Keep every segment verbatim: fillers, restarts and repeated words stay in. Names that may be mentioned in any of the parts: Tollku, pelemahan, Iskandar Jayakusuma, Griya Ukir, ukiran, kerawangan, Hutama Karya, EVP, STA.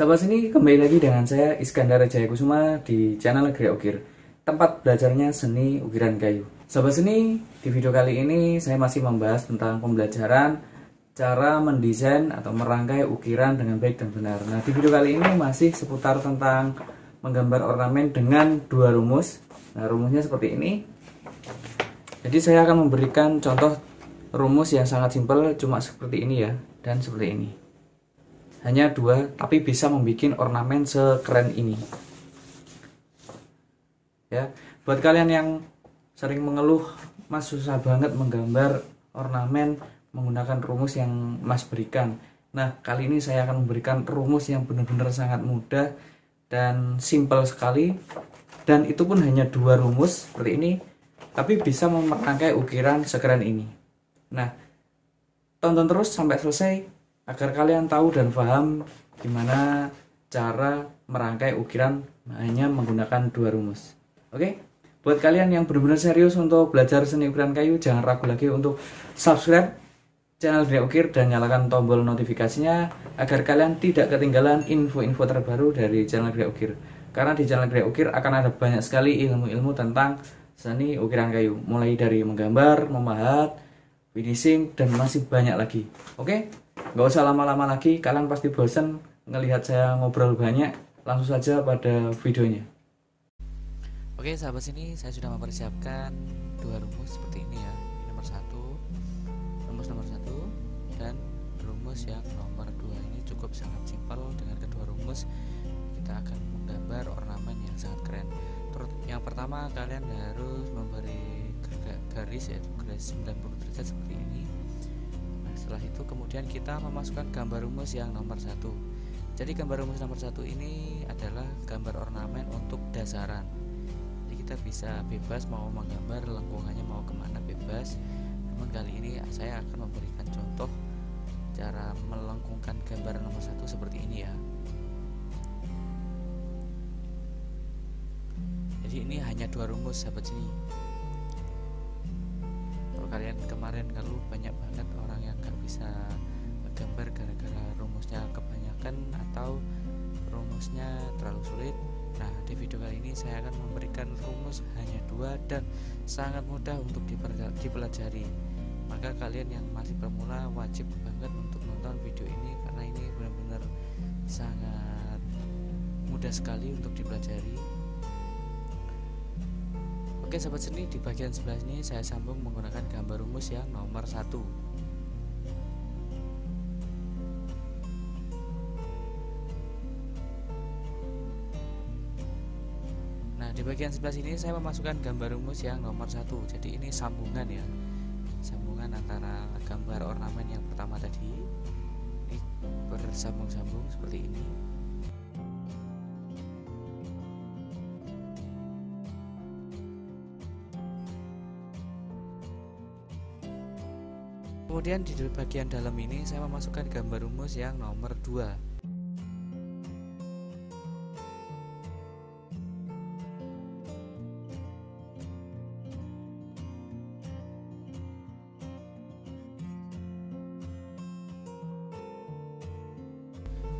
Sahabat sini, kembali lagi dengan saya Iskandar Jayakusuma di channel Griya Ukir, tempat belajarnya seni ukiran kayu. Sahabat seni, di video kali ini saya masih membahas tentang pembelajaran cara mendesain atau merangkai ukiran dengan baik dan benar. Nah, di video kali ini masih seputar tentang menggambar ornamen dengan dua rumus. Nah, rumusnya seperti ini. Jadi saya akan memberikan contoh rumus yang sangat simpel, cuma seperti ini ya, dan seperti ini. Hanya dua, tapi bisa membuat ornamen sekeren ini. Ya, buat kalian yang sering mengeluh, Mas susah banget menggambar ornamen menggunakan rumus yang Mas berikan. Nah, kali ini saya akan memberikan rumus yang benar-benar sangat mudah dan simpel sekali. Dan itu pun hanya dua rumus seperti ini, tapi bisa merangkai ukiran sekeren ini. Nah, tonton terus sampai selesai agar kalian tahu dan paham gimana cara merangkai ukiran hanya menggunakan dua rumus. Oke, buat kalian yang benar-benar serius untuk belajar seni ukiran kayu, jangan ragu lagi untuk subscribe channel Griya Ukir dan nyalakan tombol notifikasinya agar kalian tidak ketinggalan info-info terbaru dari channel Griya Ukir. Karena di channel Griya Ukir akan ada banyak sekali ilmu-ilmu tentang seni ukiran kayu, mulai dari menggambar, memahat, finishing, dan masih banyak lagi. Oke, nggak usah lama-lama lagi, kalian pasti bosan ngelihat saya ngobrol banyak. Langsung saja pada videonya. Oke sahabat sini, saya sudah mempersiapkan dua rumus seperti ini ya. Ini nomor satu, rumus nomor satu, dan rumus yang nomor dua. Ini cukup sangat simpel. Dengan kedua rumus kita akan menggambar ornamen yang sangat keren. Terus yang pertama, kalian harus memberi garis, yaitu garis sembilan puluh derajat seperti ini. Nah, setelah itu kemudian kita memasukkan gambar rumus yang nomor satu. Jadi gambar rumus nomor satu ini adalah gambar ornamen untuk dasaran. Kita bisa bebas mau menggambar lengkungannya mau kemana, bebas. Namun kali ini saya akan memberikan contoh cara melengkungkan gambar nomor satu seperti ini ya. Jadi ini hanya dua rumus sahabat sini. Kalau kalian kemarin ngeluh banyak banget orang yang gak bisa gambar gara-gara rumusnya kebanyakan atau rumusnya terlalu sulit. Nah, di video kali ini saya akan memberikan rumus hanya dua dan sangat mudah untuk dipelajari. Maka kalian yang masih pemula wajib banget untuk nonton video ini, karena ini benar-benar sangat mudah sekali untuk dipelajari. Oke sahabat seni, di bagian sebelah ini saya sambung menggunakan gambar rumus yang nomor satu. Di bagian sebelah sini saya memasukkan gambar rumus yang nomor satu. Jadi ini sambungan ya, sambungan antara gambar ornamen yang pertama tadi, ini bersambung-sambung seperti ini. Kemudian di bagian dalam ini saya memasukkan gambar rumus yang nomor dua.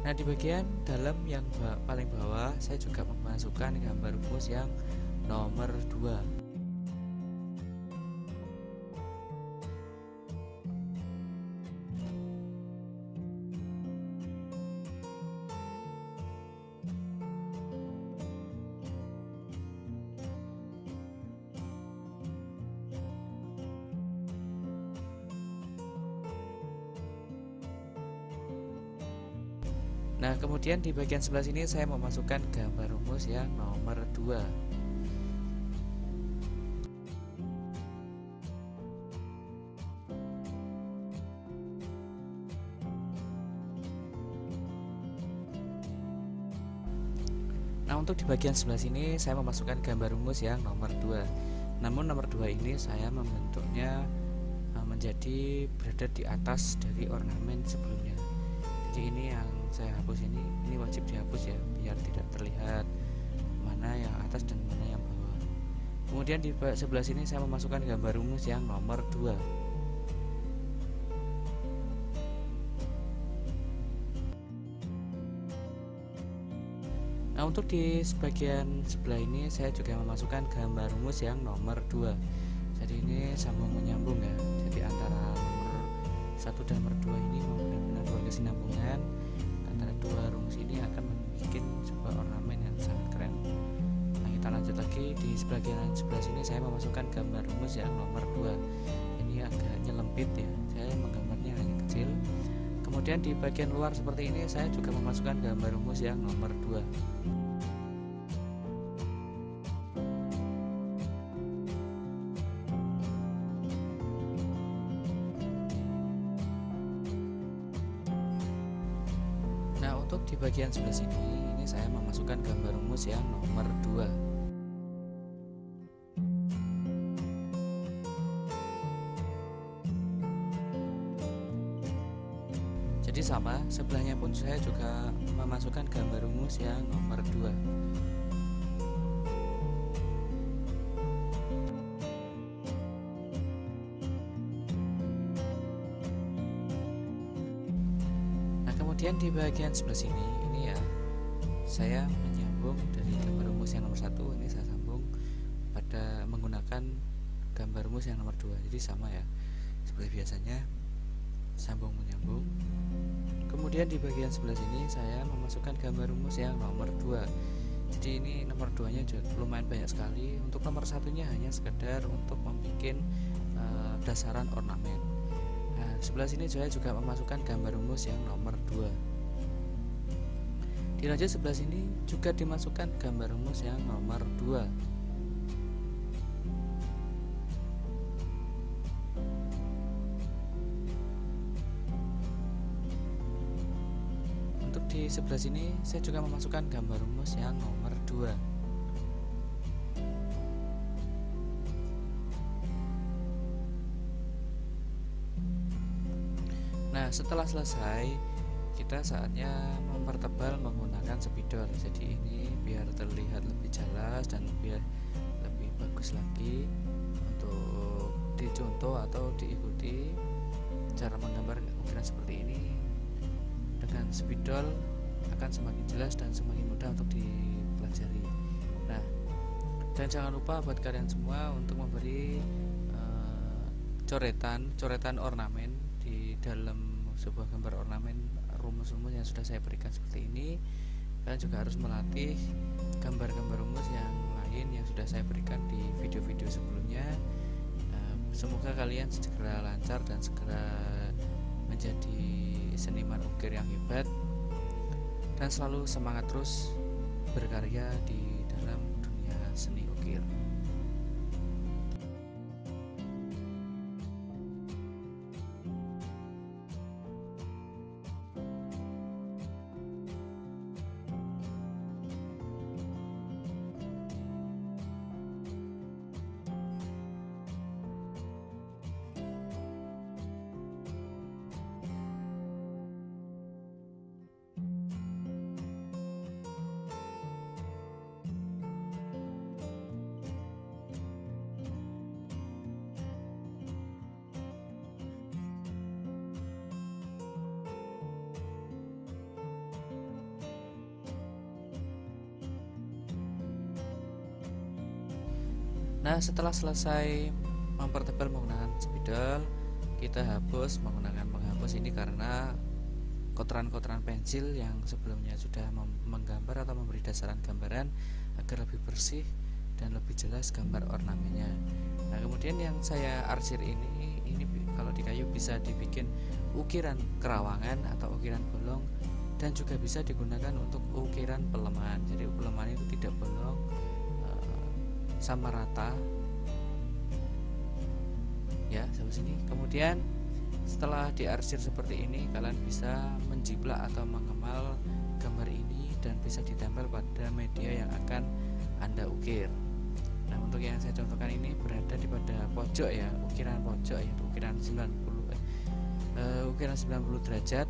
Nah, di bagian dalam yang paling bawah saya juga memasukkan gambar rumus yang nomor dua. Nah, kemudian di bagian sebelah sini saya memasukkan gambar rumus yang nomor dua. Nah, untuk di bagian sebelah sini saya memasukkan gambar rumus yang nomor dua. Namun nomor dua ini saya membentuknya menjadi berada di atas dari ornamen sebelumnya. Jadi ini yang saya hapus, ini ini wajib dihapus ya, biar tidak terlihat mana yang atas dan mana yang bawah. Kemudian di sebelah sini saya memasukkan gambar rumus yang nomor dua. Nah, untuk di sebagian sebelah ini saya juga memasukkan gambar rumus yang nomor dua. Jadi ini sambung menyambung ya. Jadi antara nomor satu dan nomor dua ini benar-benar berkesinambungan. Antara dua rumus ini akan membuat sebuah ornamen yang sangat keren. Nah, kita lanjut lagi di sebagian sebelah sini saya memasukkan gambar rumus yang nomor dua. Ini agak nyelempit ya. Saya menggambarnya hanya kecil. Kemudian di bagian luar seperti ini saya juga memasukkan gambar rumus yang nomor dua. Untuk di bagian sebelah sini, ini saya memasukkan gambar rumus yang nomor dua. Jadi sama, sebelahnya pun saya juga memasukkan gambar rumus yang nomor dua. Kemudian di bagian sebelah sini ini ya, saya menyambung dari gambar rumus yang nomor satu, ini saya sambung pada menggunakan gambar rumus yang nomor dua. Jadi sama ya, seperti biasanya sambung menyambung. Kemudian di bagian sebelah sini saya memasukkan gambar rumus yang nomor dua. Jadi ini nomor dua nya juga lumayan banyak sekali. Untuk nomor satunya hanya sekedar untuk membuat uh, dasaran ornamen. Nah, sebelah sini saya juga memasukkan gambar rumus yang nomor dua. Dilanjut sebelah sini juga dimasukkan gambar rumus yang nomor dua. Untuk di sebelah sini saya juga memasukkan gambar rumus yang nomor dua. Nah, setelah selesai, kita saatnya mempertebal menggunakan spidol. Jadi ini biar terlihat lebih jelas dan biar lebih bagus lagi untuk dicontoh atau diikuti cara menggambar ukiran seperti ini. Dengan spidol akan semakin jelas dan semakin mudah untuk dipelajari. Nah, dan jangan lupa buat kalian semua untuk memberi uh, coretan, coretan ornamen di dalam sebuah gambar ornamen rumus-rumus yang sudah saya berikan seperti ini. Kalian juga harus melatih gambar-gambar rumus yang lain yang sudah saya berikan di video-video sebelumnya. Semoga kalian segera lancar dan segera menjadi seniman ukir yang hebat, dan selalu semangat terus berkarya di dalam dunia seni ukir. Nah, setelah selesai mempertebal menggunakan spidol, kita hapus menggunakan penghapus ini karena kotoran-kotoran pensil yang sebelumnya sudah menggambar atau memberi dasaran gambaran agar lebih bersih dan lebih jelas gambar ornamennya. Nah, kemudian yang saya arsir ini, ini kalau di kayu bisa dibikin ukiran kerawangan atau ukiran bolong, dan juga bisa digunakan untuk ukiran pelemahan. Jadi pelemahan itu tidak bolong, sama rata ya sampai sini. Kemudian setelah diarsir seperti ini, kalian bisa menjiplak atau mengemal gambar ini dan bisa ditempel pada media yang akan Anda ukir. Nah, untuk yang saya contohkan ini berada di pada pojok ya, ukiran pojok, yaitu ukiran sembilan puluh uh, ukiran sembilan puluh derajat.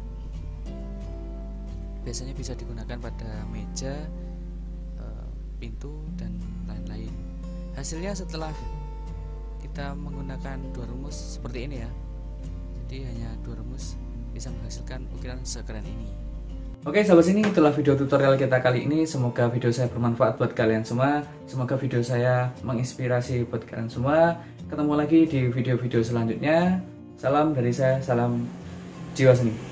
Biasanya bisa digunakan pada meja, uh, pintu dan lain-lain. Hasilnya setelah kita menggunakan dua rumus seperti ini ya. Jadi hanya dua rumus bisa menghasilkan ukiran sekeren ini. Oke sahabat sini, itulah video tutorial kita kali ini. Semoga video saya bermanfaat buat kalian semua. Semoga video saya menginspirasi buat kalian semua. Ketemu lagi di video-video selanjutnya. Salam dari saya, salam jiwa seni.